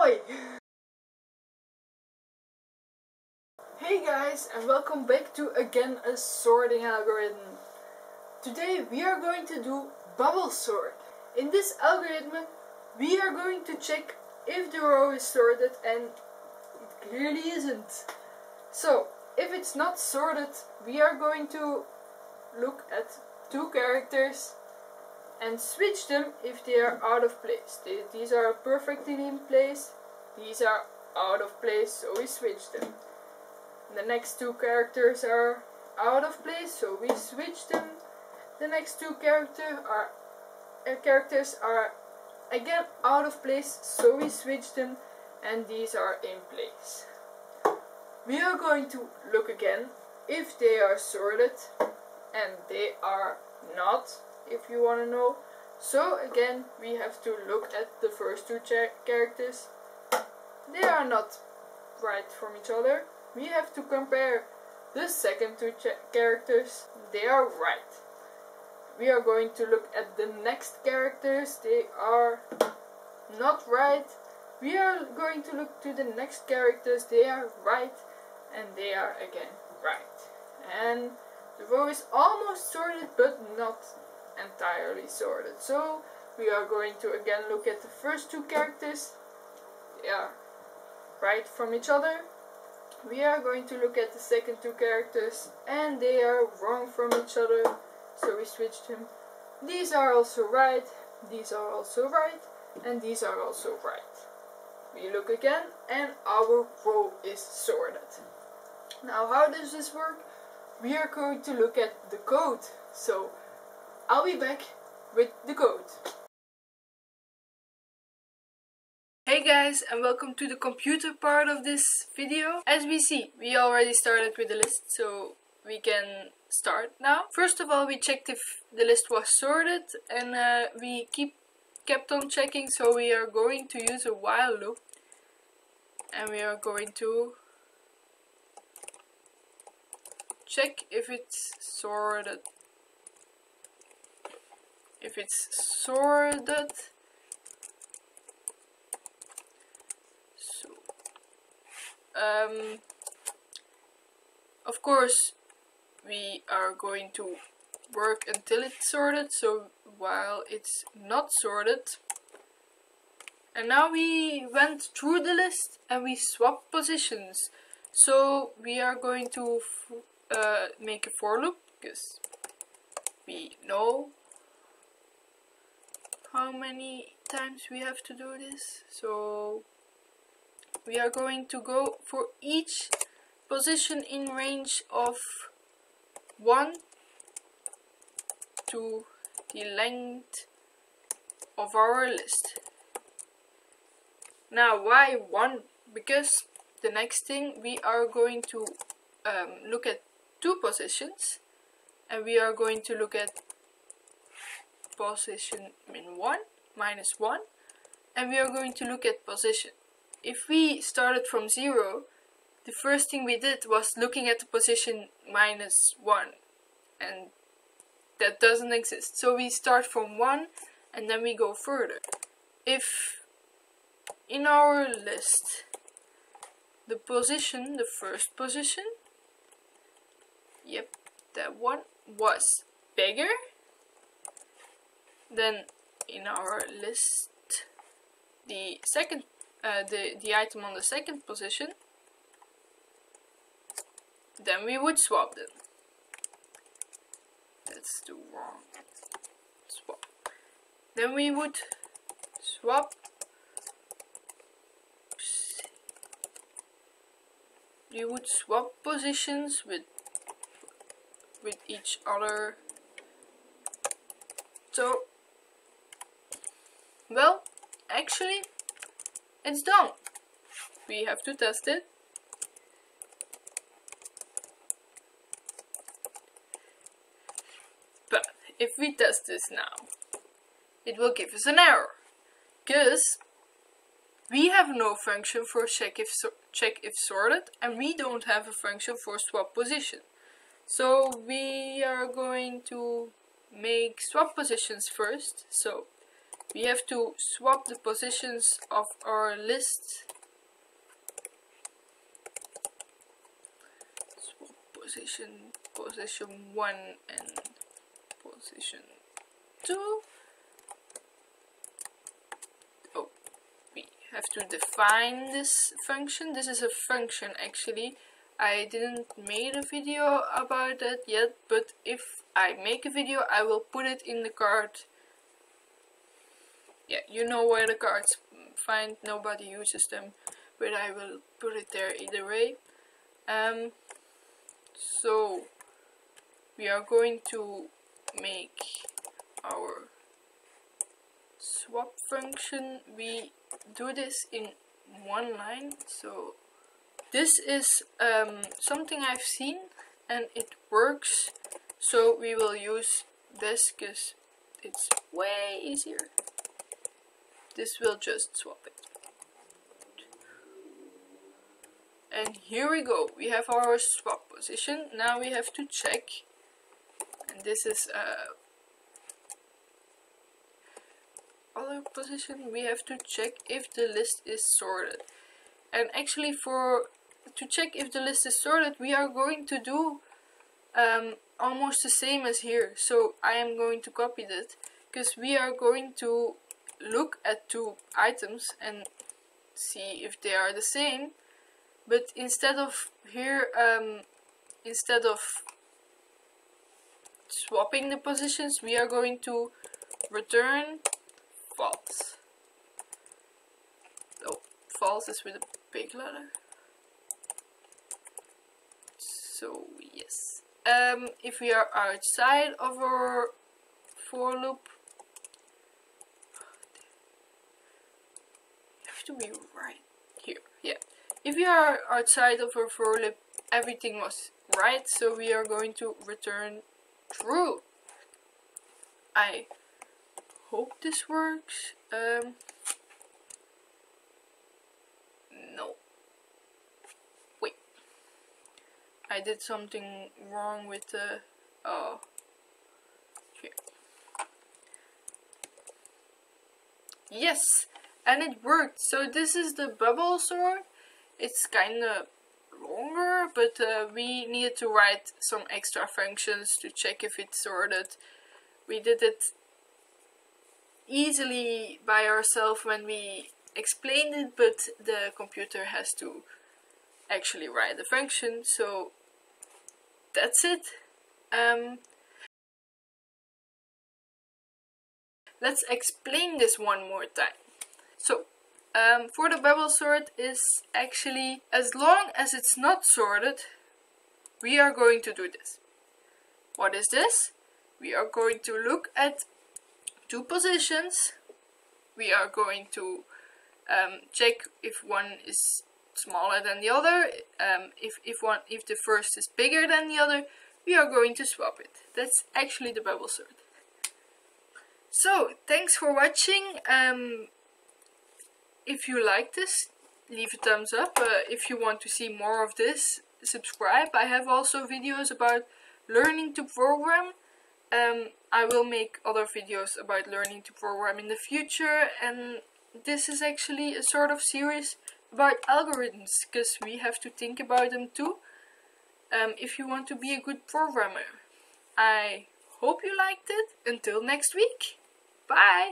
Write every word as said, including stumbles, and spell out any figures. Oi! Hey guys, and welcome back to again a sorting algorithm. Today we are going to do bubble sort. In this algorithm we are going to check if the row is sorted, and it clearly isn't. So if it's not sorted, we are going to look at two characters and switch them if they are out of place. They, these are perfectly in place, these are out of place, so we switch them. The next two characters are out of place, so we switch them. The next two character are, uh, characters are again out of place, so we switch them, and these are in place. We are going to look again if they are sorted, and they are not, if you want to know. So again we have to look at the first two characters. They are not right from each other. We have to compare the second two characters. They are right. We are going to look at the next characters. They are not right. We are going to look to the next characters. They are right, and they are again right. And the row is almost sorted but not entirely sorted. So we are going to again look at the first two characters. They are right from each other. We are going to look at the second two characters, and they are wrong from each other, so we switched them. These are also right, these are also right, and these are also right. We look again, and our row is sorted. Now, how does this work? We are going to look at the code. So I'll be back with the code. Hey guys, and welcome to the computer part of this video. As we see, we already started with the list, so we can start now. First of all, we checked if the list was sorted, and uh, we keep kept on checking, so we are going to use a while loop, and we are going to check if it's sorted. If it's sorted, so, um, of course we are going to work until it's sorted, so while it's not sorted. And now we went through the list and we swapped positions, so we are going to f uh, make a for loop, because we know how many times we have to do this. So we are going to go for each position in range of one to the length of our list. Now, why one? Because the next thing we are going to um, look at two positions, and we are going to look at position min one, minus one, and we are going to look at position. If we started from zero, the first thing we did was looking at the position minus one, and that doesn't exist. So we start from one, and then we go further. If in our list the position, the first position, yep, that one was bigger, then in our list the second uh, the the item on the second position, then we would swap them. That's the wrong swap. Then we would swap. Oops. We would swap positions with with each other. So. Well, actually, it's done. We have to test it. But if we test this now, it will give us an error, because we have no function for check if, so check if sorted, and we don't have a function for swap position. So we are going to make swap positions first. So we have to swap the positions of our list. Swap position, position one and position two. Oh, we have to define this function. This is a function actually. I didn't make a video about that yet, but if I make a video, I will put it in the card. Yeah, you know where the cards find, nobody uses them, but I will put it there either way. Um, so, we are going to make our swap function. We do this in one line, so this is um, something I've seen and it works, so we will use this because it's way easier. This will just swap it. And here we go, we have our swap position. Now we have to check, and this is uh, other position, we have to check if the list is sorted. And actually, for to check if the list is sorted, we are going to do um, almost the same as here. So I am going to copy that, because we are going to look at two items and see if they are the same. But instead of here, um, instead of swapping the positions, we are going to return false. Oh, false is with a big letter. So yes, um, if we are outside of our for loop, have to be right here. Yeah, if we are outside of our for loop, everything was right, so we are going to return true. I hope this works. Um, no. I did something wrong with the, oh, here. Yes, and it worked. So this is the bubble sort. It's kind of longer, but uh, we needed to write some extra functions to check if it's sorted. We did it easily by ourselves when we explained it, but the computer has to actually write the function, so that's it. Um, let's explain this one more time. So um, for the bubble sort is actually, as long as it's not sorted, we are going to do this. What is this? We are going to look at two positions. We are going to um, check if one is smaller than the other. um, if, if one if the first is bigger than the other, we are going to swap it. That's actually the bubble sort. So thanks for watching. Um, if you like this, leave a thumbs up. Uh, if you want to see more of this, subscribe. I have also videos about learning to program. um, I will make other videos about learning to program in the future, and this is actually a sort of series about algorithms, because we have to think about them too, um, if you want to be a good programmer. I hope you liked it. Until next week, bye!